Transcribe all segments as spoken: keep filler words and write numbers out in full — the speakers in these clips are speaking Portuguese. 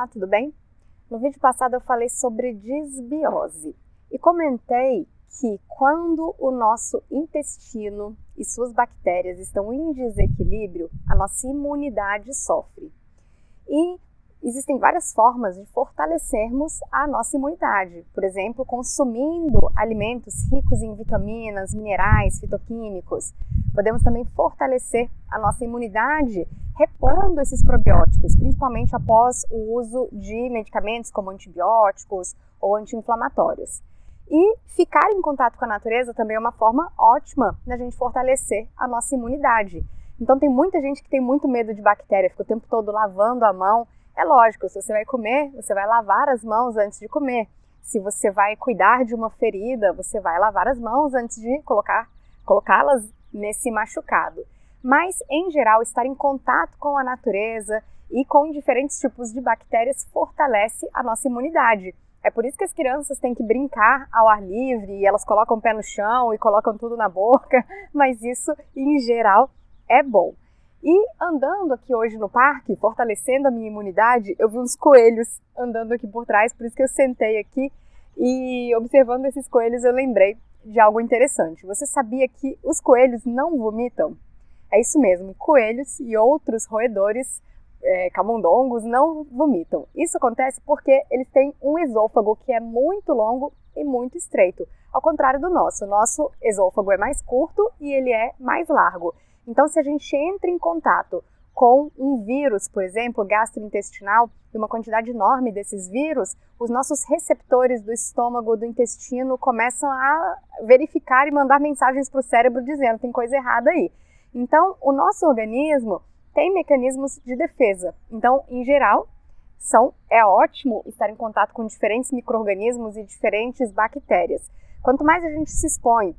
Olá, tudo bem? No vídeo passado eu falei sobre disbiose e comentei que quando o nosso intestino e suas bactérias estão em desequilíbrio, a nossa imunidade sofre. E existem várias formas de fortalecermos a nossa imunidade, por exemplo, consumindo alimentos ricos em vitaminas, minerais, fitoquímicos. Podemos também fortalecer a nossa imunidade repondo esses probióticos, principalmente após o uso de medicamentos como antibióticos ou anti-inflamatórios. E ficar em contato com a natureza também é uma forma ótima da gente fortalecer a nossa imunidade. Então tem muita gente que tem muito medo de bactéria, fica o tempo todo lavando a mão. É lógico, se você vai comer, você vai lavar as mãos antes de comer. Se você vai cuidar de uma ferida, você vai lavar as mãos antes de colocar, colocá-las nesse machucado. Mas, em geral, estar em contato com a natureza e com diferentes tipos de bactérias fortalece a nossa imunidade. É por isso que as crianças têm que brincar ao ar livre e elas colocam o pé no chão e colocam tudo na boca, mas isso, em geral, é bom. E andando aqui hoje no parque, fortalecendo a minha imunidade, eu vi uns coelhos andando aqui por trás, por isso que eu sentei aqui e observando esses coelhos eu lembrei de algo interessante. Você sabia que os coelhos não vomitam? É isso mesmo, coelhos e outros roedores, é, camundongos, não vomitam. Isso acontece porque eles têm um esôfago que é muito longo e muito estreito, ao contrário do nosso. O nosso esôfago é mais curto e ele é mais largo. Então, se a gente entra em contato com um vírus, por exemplo, gastrointestinal, e uma quantidade enorme desses vírus, os nossos receptores do estômago, do intestino, começam a verificar e mandar mensagens para o cérebro dizendo tem coisa errada aí. Então, o nosso organismo tem mecanismos de defesa. Então, em geral, são, é ótimo estar em contato com diferentes micro-organismos e diferentes bactérias. Quanto mais a gente se expõe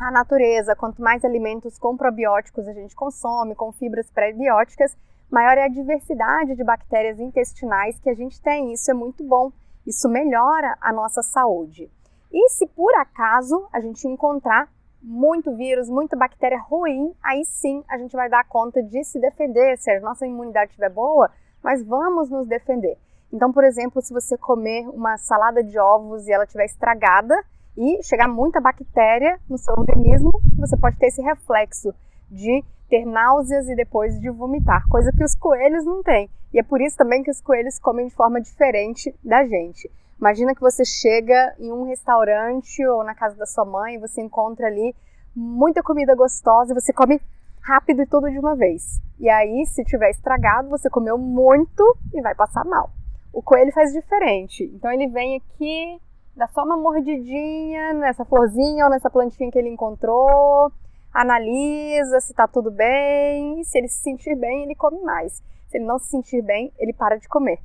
à natureza, quanto mais alimentos com probióticos a gente consome, com fibras pré-bióticas, maior é a diversidade de bactérias intestinais que a gente tem. Isso é muito bom, isso melhora a nossa saúde. E se por acaso a gente encontrar muito vírus, muita bactéria ruim, aí sim a gente vai dar conta de se defender. Se a nossa imunidade estiver boa, nós vamos nos defender. Então, por exemplo, se você comer uma salada de ovos e ela estiver estragada, e chegar muita bactéria no seu organismo, você pode ter esse reflexo de ter náuseas e depois de vomitar, coisa que os coelhos não têm. E é por isso também que os coelhos comem de forma diferente da gente. Imagina que você chega em um restaurante ou na casa da sua mãe e você encontra ali muita comida gostosa e você come rápido e tudo de uma vez. E aí, se tiver estragado, você comeu muito e vai passar mal. O coelho faz diferente. Então ele vem aqui, dá só uma mordidinha nessa florzinha ou nessa plantinha que ele encontrou, analisa se tá tudo bem, e se ele se sentir bem, ele come mais. Se ele não se sentir bem, ele para de comer.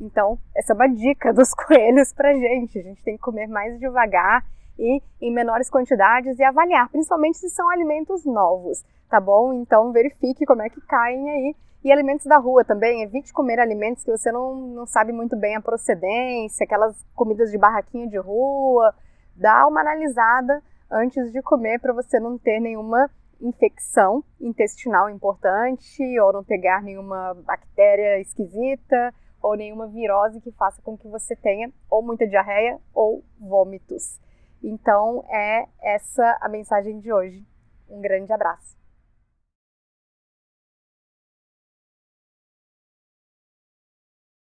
Então, essa é uma dica dos coelhos pra gente. A gente tem que comer mais devagar e em menores quantidades e avaliar, principalmente se são alimentos novos, tá bom? Então, verifique como é que caem aí. E alimentos da rua também, evite comer alimentos que você não, não sabe muito bem a procedência, aquelas comidas de barraquinha de rua. Dá uma analisada antes de comer para você não ter nenhuma infecção intestinal importante ou não pegar nenhuma bactéria esquisita ou nenhuma virose que faça com que você tenha ou muita diarreia ou vômitos. Então é essa a mensagem de hoje. Um grande abraço!